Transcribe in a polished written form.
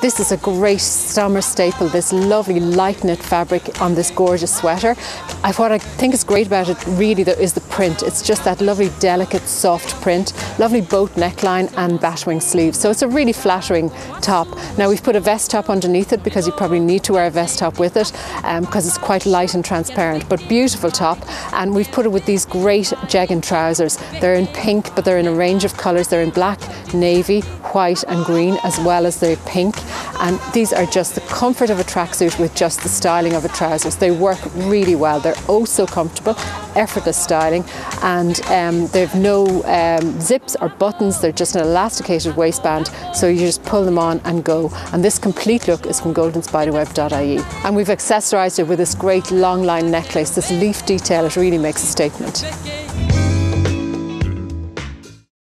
This is a great summer staple, this lovely light knit fabric on this gorgeous sweater. What I think is great about it really though is the print. It's just that lovely delicate soft print, lovely boat neckline and batwing sleeves. So it's a really flattering top. Now we've put a vest top underneath it because you probably need to wear a vest top with it because it's quite light and transparent, but beautiful top. And we've put it with these great jegging trousers. They're in pink, but they're in a range of colours. They're in black, navy, white and green, as well as the pink. And these are just the comfort of a tracksuit with just the styling of a trousers. They work really well. They're oh so comfortable, effortless styling, and they've no zips or buttons. They're just an elasticated waistband, so you just pull them on and go. And this complete look is from goldenspiderweb.ie. And we've accessorised it with this great long line necklace, this leaf detail. It really makes a statement.